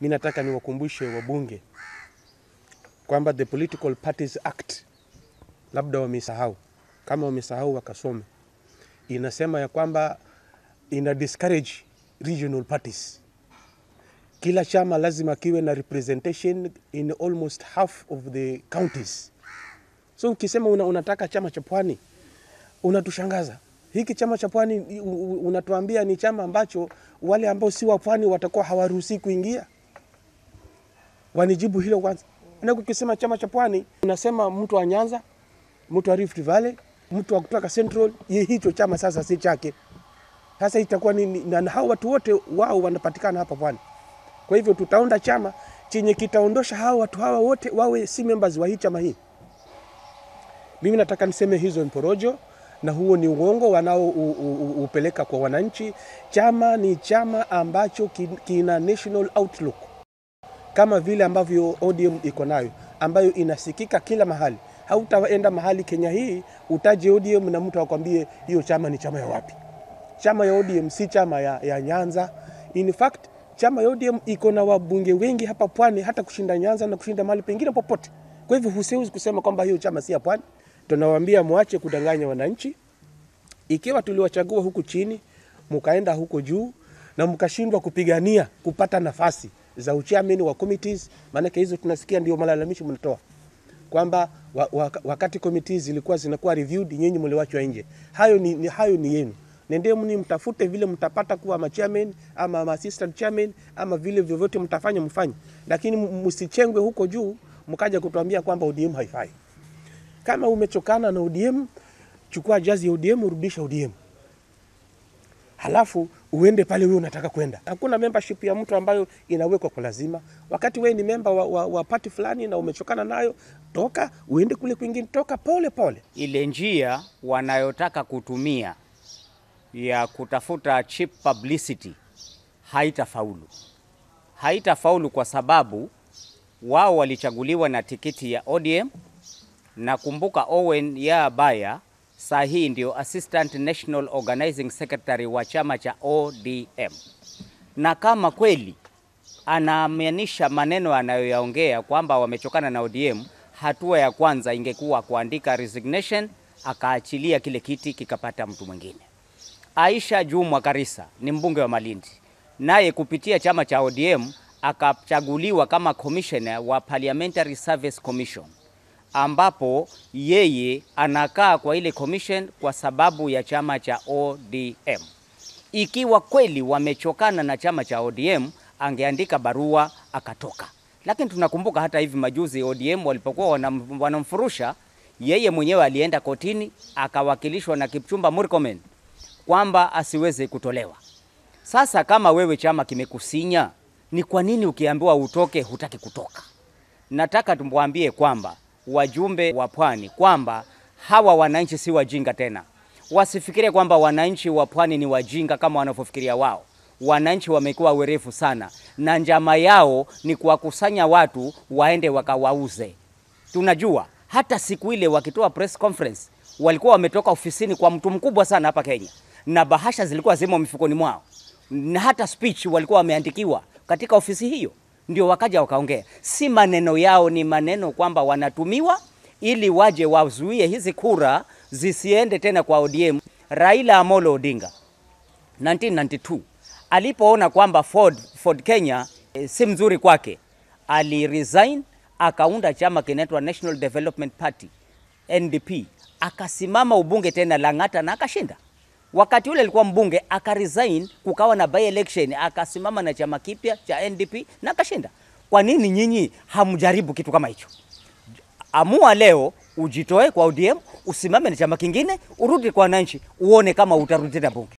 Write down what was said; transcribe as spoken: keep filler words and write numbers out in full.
Mimi nataka niwakumbushe wabunge kwamba the Political Parties Act, labda wamesahau, kama wamesahau wakasome, inasema ya kwamba ina discourage regional parties. Kila chama lazima kiwe na representation in almost half of the counties. So ukisema una, unataka chama cha pwani, unatushangaza. Hiki chama cha pwani unatuambia ni chama ambacho wale ambao si wa pwani watakuwa hawaruhusi kuingia. Wanijibu hilo kwanza. Na ukisema chama cha pwani unasema mtu wa Nyanza, mtu wa Rift Valley, mtu wa kutoka Central, yeye hicho chama sasa si chake. Sasa itakuwa ni na hao watu wote wao wanapatikana hapa pwani. Kwa hivyo tutaunda chama chenye kitaondosha hao watu hawa wote wawe si members wa hii chama hii. Mimi nataka niseme hizo mporojo na huo ni uongo wanao u, u, u, upeleka kwa wananchi. Chama ni chama ambacho kina national outlook, kama vile ambavyo O D M iko nayo, ambayo inasikika kila mahali. Hautaenda mahali Kenya hii utaje O D M na mtu akwambie hiyo chama ni chama ya wapi. Chama ya O D M si chama ya, ya Nyanza. In fact, chama ya O D M iko na wabunge wengi hapa pwani hata kushinda Nyanza na kushinda mahali pengine popote. Kwa hivyo husiwezi kusema kwamba hiyo chama si ya pwani. Tunawaambia muache kudanganya wananchi. Ikiwa tuliwachagua huku chini, mkaenda huko juu na mkashindwa kupigania kupata nafasi za uchairman wa committees, maana hizo tunasikia ndio malalamishi mnatoa. Kwamba wa, wa, wakati committees zilikuwa zinakuwa reviewed nyinyi mliwachwa nje. Hayo ni, ni hayo ni yenu. Nendee mni mtafute vile mtapata kuwa ma chairman ama ma assistant chairman ama vile vyovyote mtafanya mfanye. Lakini msichengwe huko juu mkaja kutuambia kwamba O D M haifai. Kama umechokana na O D M, chukua jazi ya O D M, urudisha O D M. Halafu uende pale wewe unataka kwenda. Hakuna membership ya mtu ambayo inawekwa kwa lazima. Wakati wewe ni member wa, wa, wa party fulani na umechokana nayo, toka uende kule kwingine, toka pole pole. Ile njia wanayotaka kutumia ya kutafuta cheap publicity haitafaulu. Haitafaulu kwa sababu wao walichaguliwa na tikiti ya O D M. Na kumbuka Owen ya baya sahi ndio Assistant National Organizing Secretary wa chama cha O D M. Na kama kweli anaaminisha maneno anayoyaongea kwamba wamechokana na O D M, hatua ya kwanza ingekuwa kuandika resignation akaachilia kile kiti kikapata mtu mwingine. Aisha Jumwa Karisa ni mbunge wa Malindi. Naye kupitia chama cha O D M akachaguliwa kama commissioner wa Parliamentary Service Commission, ambapo yeye anakaa kwa ile commission kwa sababu ya chama cha O D M. Ikiwa kweli wamechokana na chama cha O D M, angeandika barua akatoka. Lakini tunakumbuka hata hivi majuzi O D M walipokuwa wanam, wanamfurusha, yeye mwenyewe alienda kotini akawakilishwa na Kipchumba Murkomen kwamba asiweze kutolewa. Sasa kama wewe chama kimekusinya, ni kwa nini ukiambiwa utoke hutaki kutoka? Nataka tumwambie kwamba wajumbe wa pwani kwamba hawa wananchi si wajinga tena. Wasifikirie kwamba wananchi wa pwani ni wajinga kama wanavyofikiria wao. Wananchi wamekuwa werevu sana na njama yao ni kuwakusanya watu waende wakawauze. Tunajua hata siku ile wakitoa press conference walikuwa wametoka ofisini kwa mtu mkubwa sana hapa Kenya, na bahasha zilikuwa zimo mifukoni mwao, na hata speech walikuwa wameandikiwa katika ofisi hiyo. Ndio wakaja wakaongea. Si maneno yao, ni maneno kwamba wanatumiwa ili waje wazuie hizi kura zisiende tena kwa O D M. Raila Amolo Odinga elfu moja mia tisa tisini na mbili alipoona kwamba Ford, Ford Kenya e, si mzuri kwake, aliresign akaunda chama kinaitwa National Development Party N D P. Akasimama ubunge tena Langata na akashinda. Wakati ule alikuwa mbunge akaresign, kukawa na by election, akasimama na chama kipya cha N D P na akashinda. Kwa nini nyinyi hamjaribu kitu kama hicho? Amua leo ujitoe kwa O D M, usimame na chama kingine, urudi kwa wananchi, uone kama utarudi tena bunge.